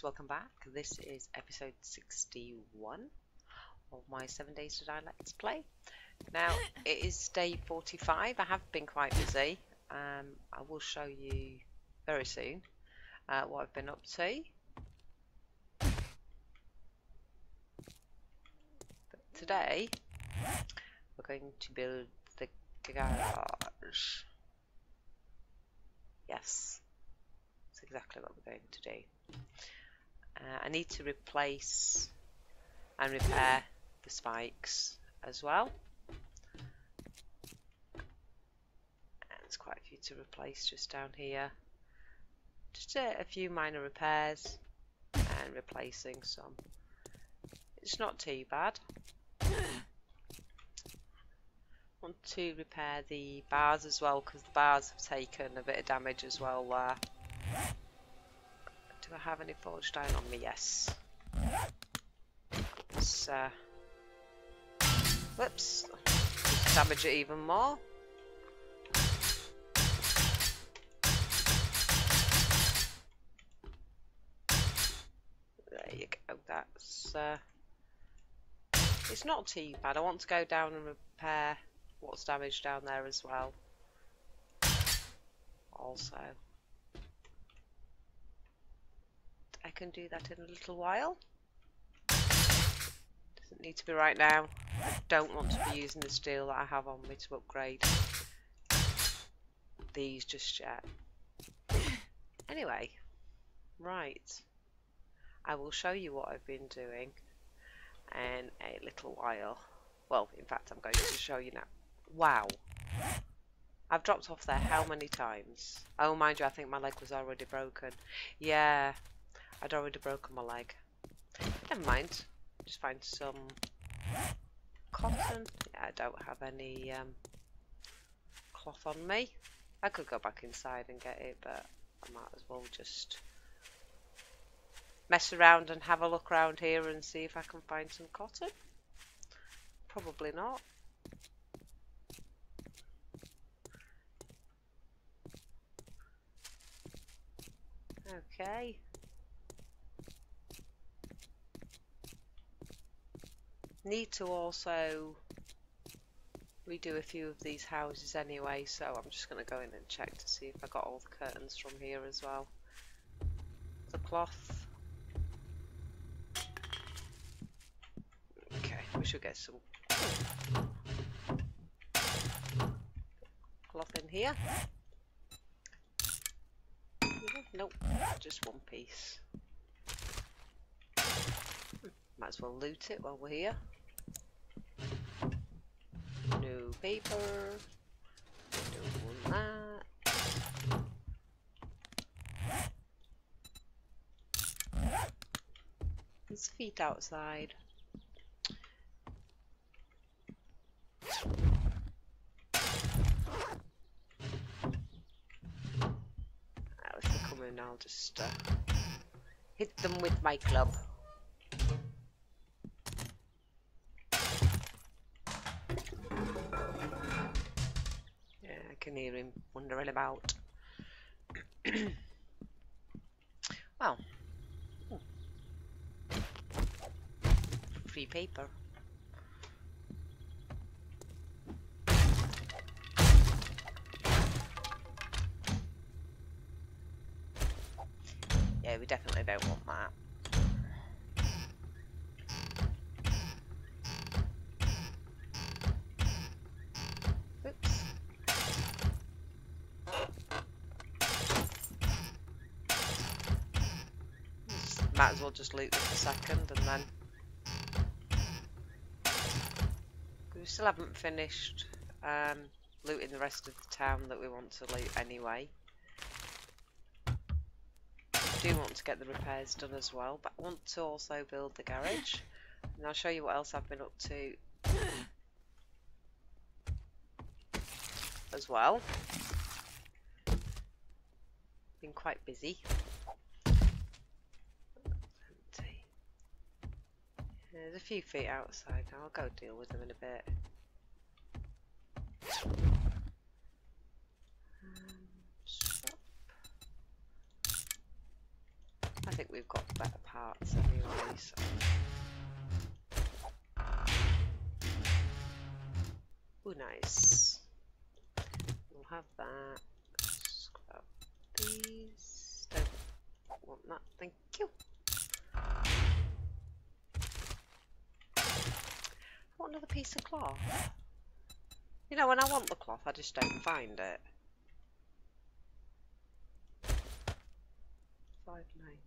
guys, welcome back. This is episode 61 of my 7 Days to Die Let's Play. Now, it is day 45. I have been quite busy. I will show you very soon what I've been up to. But today, we're going to build the garage. Yes. Exactly what we're going to do. I need to replace and repair the spikes as well. There's quite a few to replace just down here. Just a few minor repairs and replacing some. It's not too bad. I want to repair the bars as well because the bars have taken a bit of damage as well there. Do I have any forged iron on me? Yes. Let's, whoops. Damage it even more. There you go. That's, it's not too bad. I want to go down and repair what's damaged down there as well. Also. I can do that in a little while. Doesn't need to be right now. I don't want to be using the steel that I have on me to upgrade these just yet. Anyway, right. I will show you what I've been doing in a little while. Well, in fact, I'm going to show you now. Wow. I've dropped off there how many times? Oh, mind you, I think my leg was already broken. Yeah. I'd already broken my leg. Never mind. Just find some cotton. Yeah, I don't have any cloth on me. I could go back inside and get it, but I might as well just mess around and have a look around here and see if I can find some cotton. Probably not. Okay. Need to also redo a few of these houses anyway, so I'm just going to go in and check to see if I got all the curtains from here as well. The cloth. Okay, we should get some cloth in here. Nope, just one piece. Might as well loot it while we're here. No paper. Don't want that. There's feet outside. If they come in, I'll just hit them with my club. Can hear him wondering about. Well, free paper. Yeah, we definitely don't want that. Might as well just loot this a second and then. We still haven't finished looting the rest of the town that we want to loot anyway. I do want to get the repairs done as well, but I want to also build the garage. And I'll show you what else I've been up to as well. Been quite busy. There's a few feet outside now, I'll go deal with them in a bit. I think we've got better parts anyway, so... Ooh, nice. We'll have that. Just grab these. Don't want that, thank you. I want another piece of cloth. You know, when I want the cloth, I just don't find it. 590.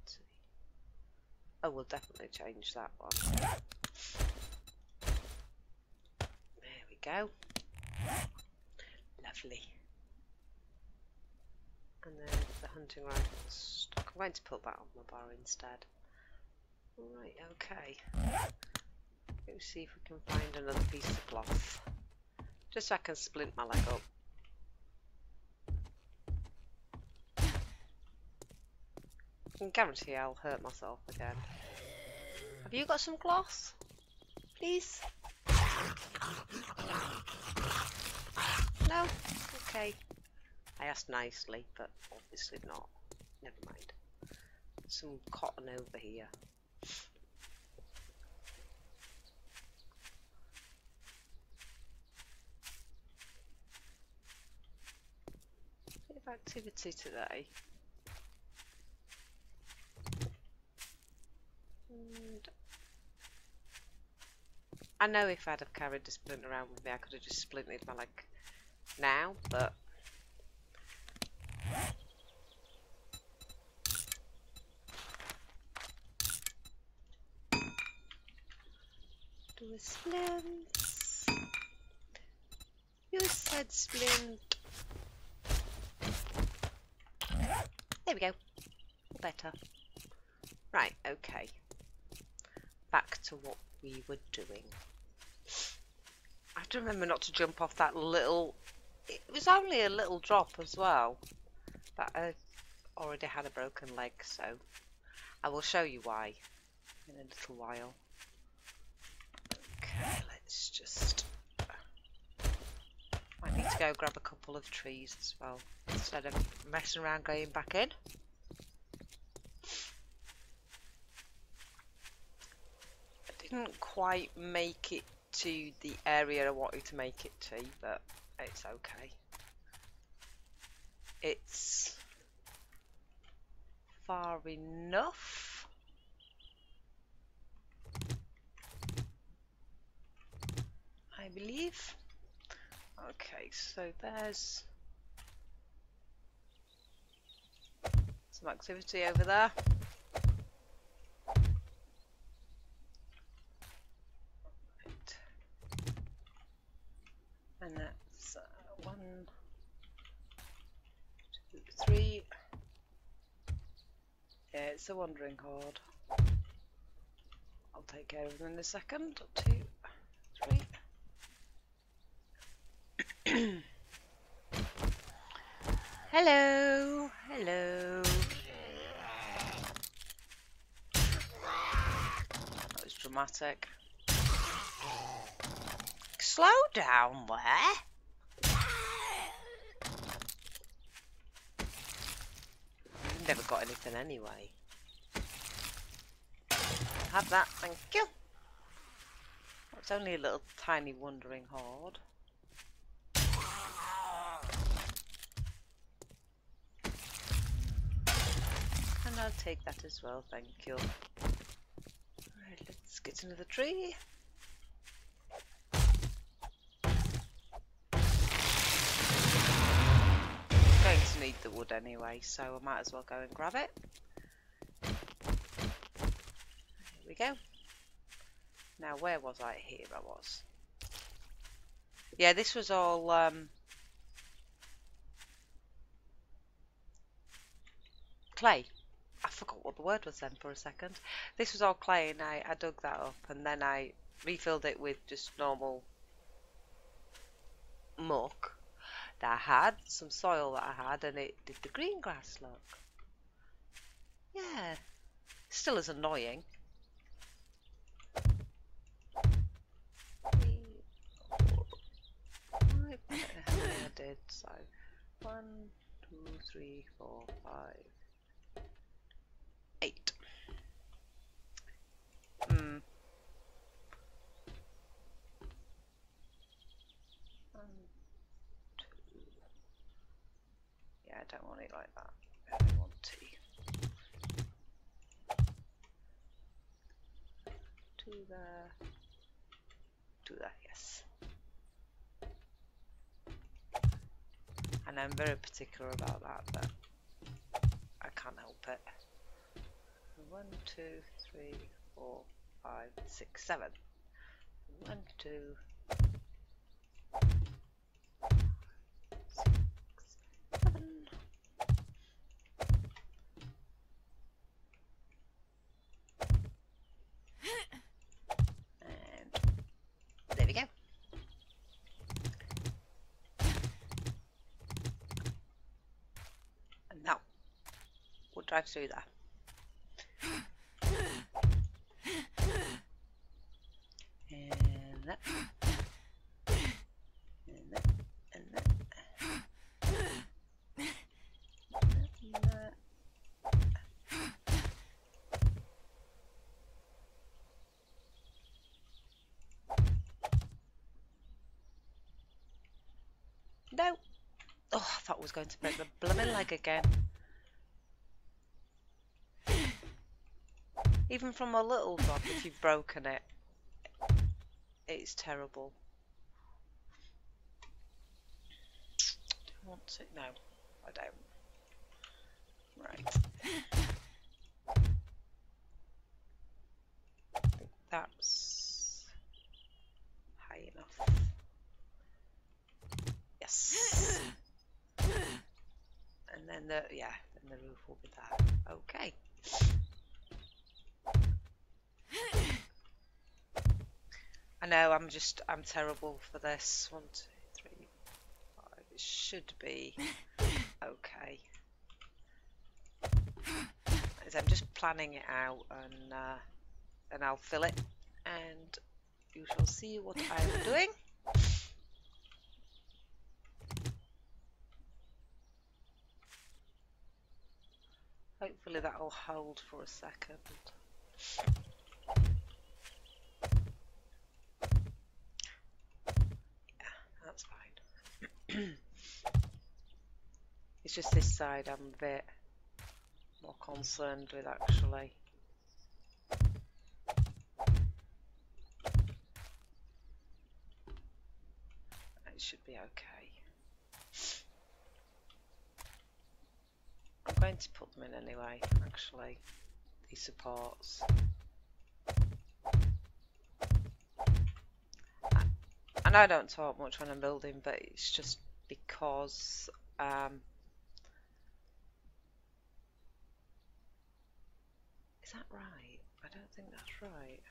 Oh, we'll definitely change that one. There we go. Lovely. And then the hunting rifle stock. I'm going to put that on the bar instead. Right, okay. Let's see if we can find another piece of cloth. Just so I can splint my leg up. I can guarantee I'll hurt myself again. Have you got some cloth? Please? No? Okay. I asked nicely, but obviously not. Never mind. Some cotton over here. Bit of activity today. And I know if I'd have carried the splint around with me, I could have just splinted my leg now, but do a splint. You said splint. There we go. All better. Right. Okay. Back to what we were doing. I have to remember not to jump off that little... It was only a little drop as well. But I already had a broken leg, so... I will show you why in a little while. Okay, let's just... I need to go grab a couple of trees as well, instead of messing around going back in. Didn't quite make it to the area I wanted to make it to, but it's okay. It's far enough. I believe. Okay, so there's some activity over there. And that's 1, 2, 3. Yeah, it's a wandering horde. I'll take care of them in a second. 2, 3. Hello, hello. That was dramatic. Slow down, where? Never got anything anyway. Have that, thank you. It's only a little tiny wandering horde. And I'll take that as well, thank you. Alright, let's get another tree. Need the wood anyway, so I might as well go and grab it. Here we go. Now, where was I? Here I was. Yeah, this was all clay. I forgot what the word was then for a second. This was all clay, and I dug that up, and then I refilled it with just normal muck. I had some soil that I had, and it did the green grass. Look, yeah, still is annoying. I did so. 1, 2, 3, 4, 5, 8. something like that. I want to do that, yes. And I'm very particular about that, but I can't help it. 1, 2, 3, 4, 5, 6, 7. 1, 2, 6, 7. And there we go. And now we'll drive through there. No! Oh, I thought I was going to break the blooming leg again. Even from a little dog, if you've broken it, it's terrible. Do I want to? No, I don't. Right. That's high enough. Yes. And then the roof will be there. Okay. I know, I'm terrible for this. 1, 2, 3, 5. It should be okay. I'm just planning it out, and I'll fill it, and you shall see what I'm doing. Hopefully that will hold for a second. It's just this side I'm a bit more concerned with, actually. It should be okay. I'm going to put them in anyway, actually, these supports. And I don't talk much when I'm building, but it's just because is that right? I don't think that's right.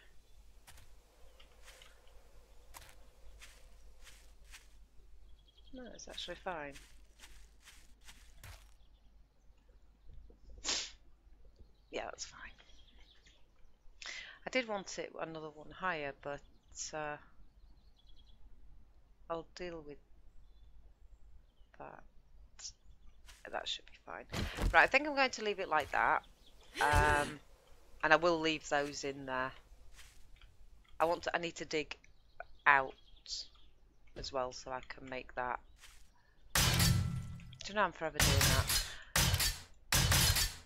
No, it's actually fine. Yeah, that's fine. I did want it another one higher, but I'll deal with that. That should be fine. Right, I think I'm going to leave it like that. And I will leave those in there. I need to dig out as well so I can make that. Do you know I'm forever doing that?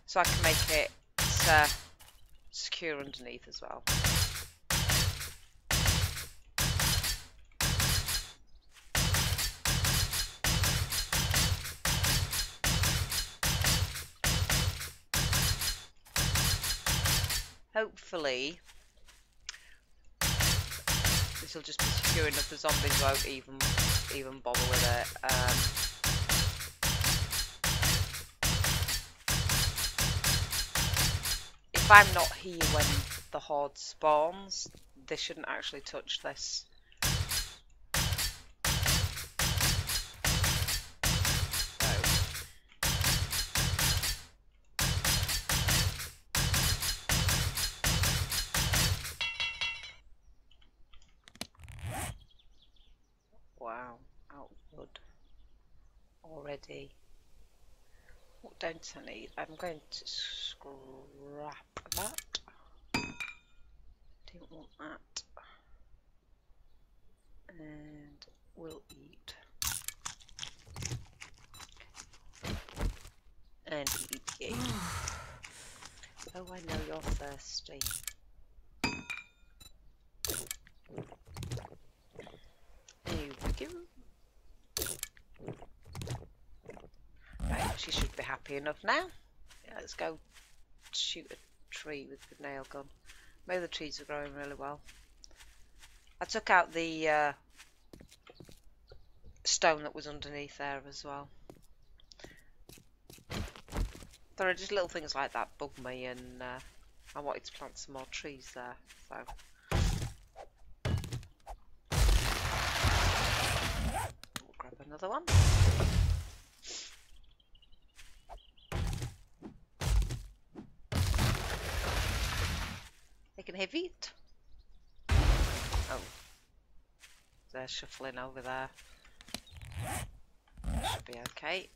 So I can make it secure underneath as well. Hopefully, this will just be secure enough the zombies won't even bother with it. If I'm not here when the horde spawns, they shouldn't actually touch this. What don't I need? I'm going to scrap that. Didn't want that. And we'll eat. turned to eat you. Oh, I know you're thirsty. There you go. Right, she should be happy enough now. Yeah, let's go shoot a tree with the nail gun. Maybe the trees are growing really well. I took out the stone that was underneath there as well. There are just little things like that bug me, and I wanted to plant some more trees there, so. We'll grab another one. They can have it. Oh. They're shuffling over there. Should be okay.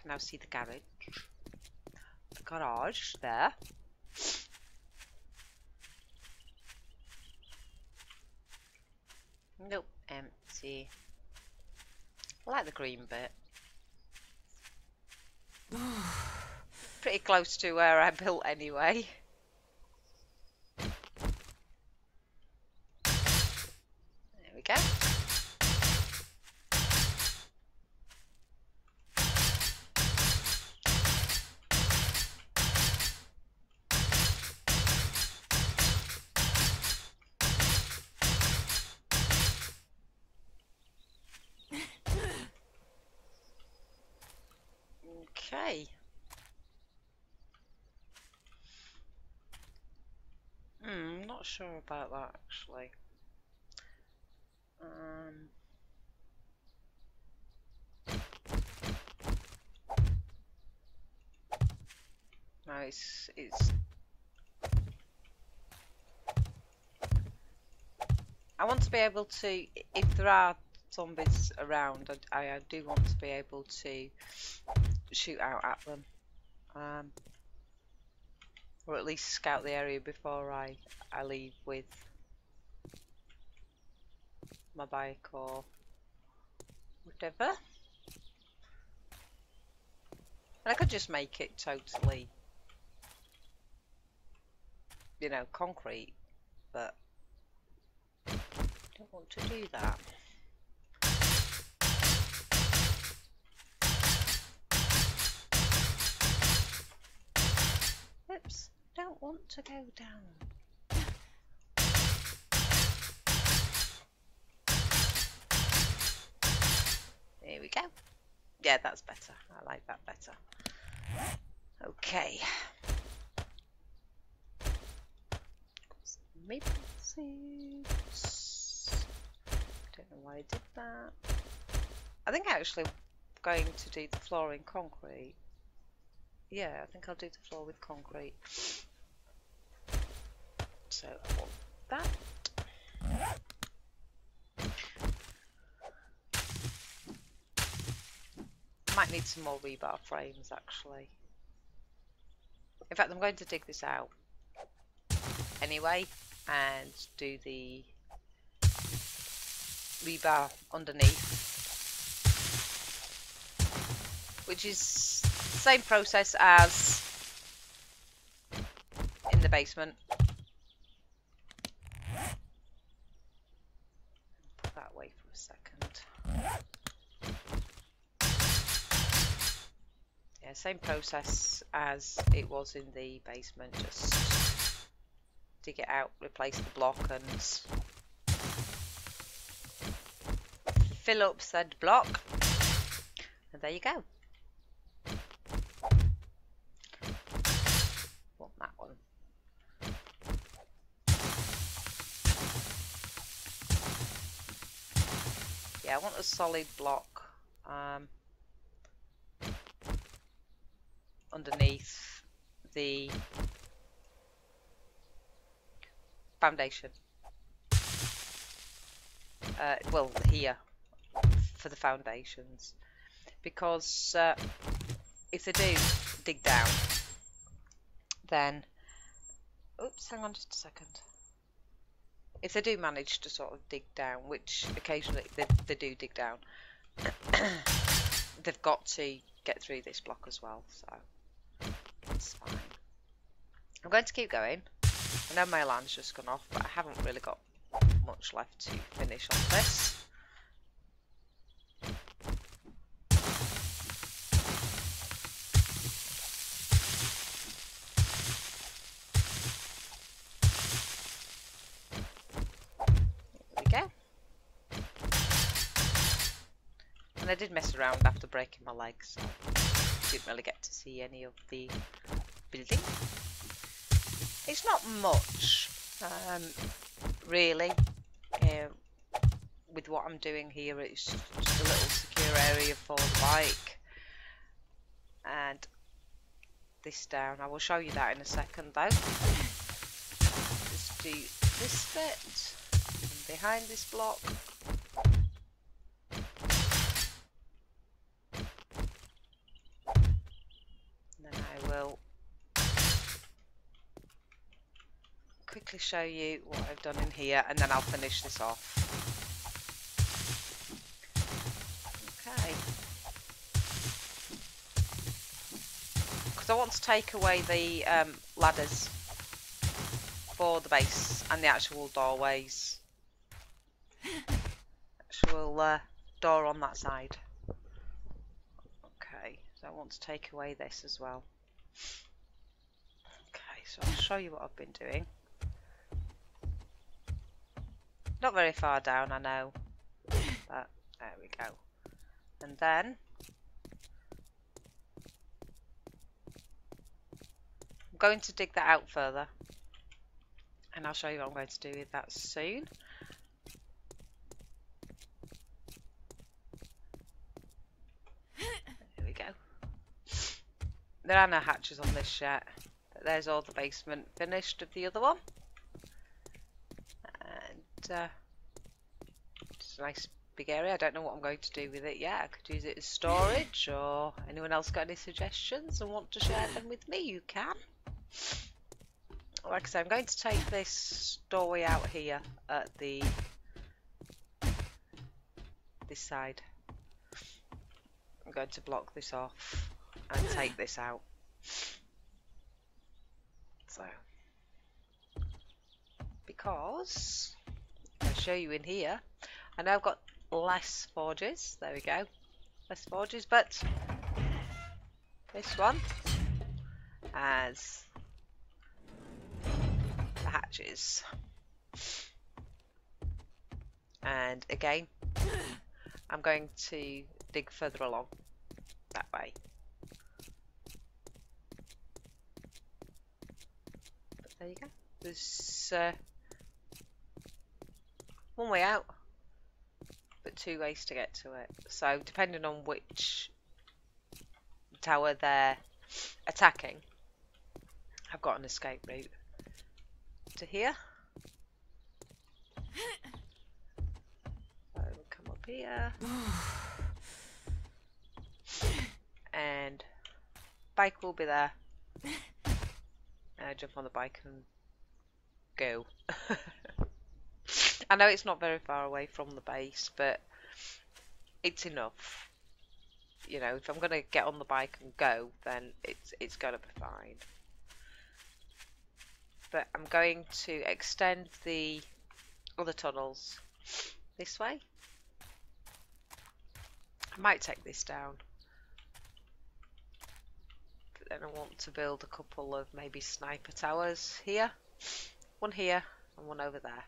Can now see the garage. The garage there. Nope, empty. I like the green bit. Pretty close to where I built anyway. There we go. Okay. Not sure about that actually. No, it's. I want to be able to, if there are zombies around, I do want to be able to shoot out at them, or at least scout the area before I leave with my bike or whatever. And I could just make it totally, you know, concrete, but I don't want to do that. Oops, I don't want to go down. There we go. Yeah, that's better. I like that better. Okay. Maple seeds. Don't know why I did that. I think I'm actually going to do the floor in concrete. Yeah, I think I'll do the floor with concrete. So I want that. Might need some more rebar frames actually. In fact, I'm going to dig this out anyway and do the rebar underneath, which is the same process as in the basement. Put that away for a second. Yeah, same process as it was in the basement, just dig it out, replace the block and fill up said block, and there you go. Want that one. Yeah, I want a solid block underneath the foundation, well, here for the foundations, because if they do dig down, then oops, hang on just a second, if they do manage to sort of dig down, which occasionally they do dig down they've got to get through this block as well, so that's fine. I'm going to keep going. I know my alarm's just gone off, but I haven't really got much left to finish on this. I did mess around after breaking my leg, so didn't really get to see any of the building. It's not much, really. With what I'm doing here, it's just a little secure area for the bike. And this down, I will show you that in a second though. Just do this bit, behind this block. Quickly show you what I've done in here, and then I'll finish this off. Okay. Because I want to take away the ladders for the base and the actual doorways. Actual door on that side. Okay, so I want to take away this as well. Okay, so I'll show you what I've been doing. Not very far down, I know, but there we go. And then I'm going to dig that out further, and I'll show you what I'm going to do with that soon. There we go. There are no hatches on this yet, but there's all the basement finished of the other one. It's a nice big area. I don't know what I'm going to do with it yet. I could use it as storage, or anyone else got any suggestions and want to share them with me, you can. Like I said, I'm going to take this doorway out here at the this side. I'm going to block this off and take this out. So because I'll show you in here, I know I've got less forges, there we go, less forges, but this one has the hatches. And again, I'm going to dig further along that way. But there you go, there's one way out, but two ways to get to it. So depending on which tower they're attacking, I've got an escape route to here. So we'll come up here. And bike will be there. Jump on the bike and go. I know it's not very far away from the base, but it's enough. You know, if I'm going to get on the bike and go, then it's going to be fine. But I'm going to extend the other tunnels this way. I might take this down. But then I want to build a couple of maybe sniper towers here. One here and one over there.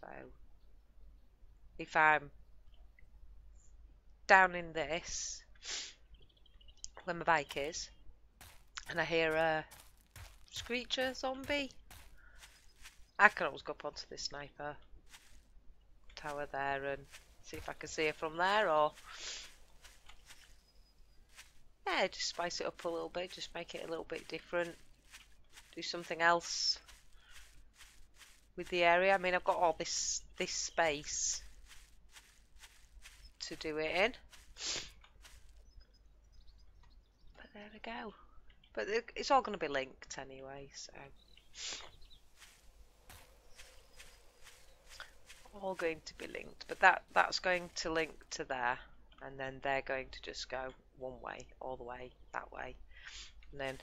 So if I'm down in this, where my bike is, and I hear a screecher zombie, I can always go up onto this sniper tower there and see if I can see her from there, or yeah, just spice it up a little bit, just make it a little bit different, do something else with the area. I mean, I've got all this space to do it in, but there we go. But it's all going to be linked anyway, so all going to be linked, but that's going to link to there, and then they're going to just go one way, all the way that way, and then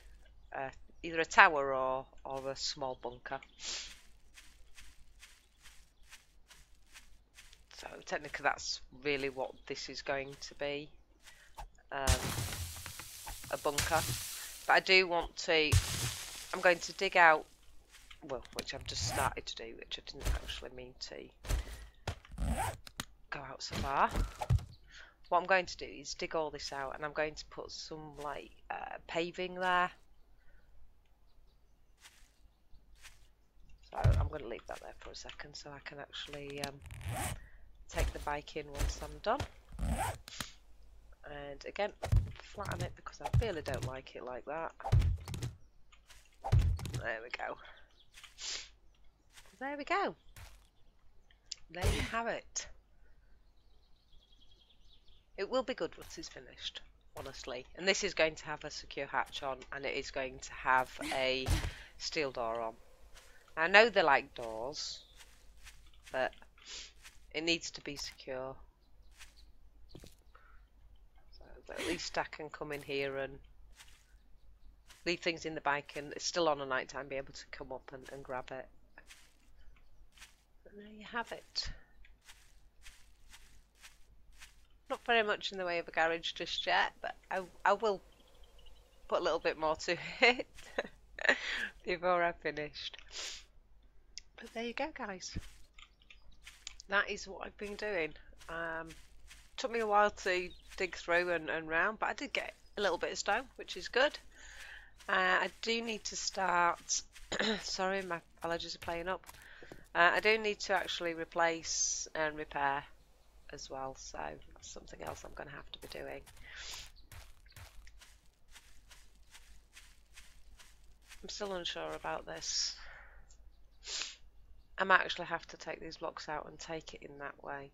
either a tower or a small bunker. So technically that's really what this is going to be, a bunker. But I do want to, I'm going to dig out, well, which I've just started to do, which I didn't actually mean to go out so far. What I'm going to do is dig all this out, and I'm going to put some like paving there. So I'm going to leave that there for a second so I can actually take the bike in once I'm done. And again, flatten it because I really don't like it like that. There we go. There we go. There you have it. It will be good once it's finished, honestly. And this is going to have a secure hatch on, and it is going to have a steel door on. I know they like doors, but it needs to be secure. So that at least I can come in here and leave things in the bike, and it's still on at night time, be able to come up and grab it. And there you have it. Not very much in the way of a garage just yet, but I will put a little bit more to it before I've finished. But there you go, guys. That is what I've been doing. Took me a while to dig through and round, but I did get a little bit of stone, which is good. I do need to start... sorry, my allergies are playing up. I do need to actually replace and repair as well, so that's something else I'm going to have to be doing. I'm still unsure about this. I might actually have to take these blocks out and take it in that way.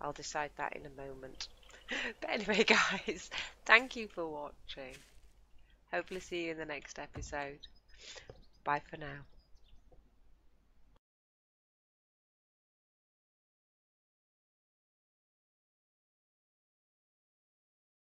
I'll decide that in a moment. But anyway, guys, thank you for watching. Hopefully see you in the next episode. Bye for now.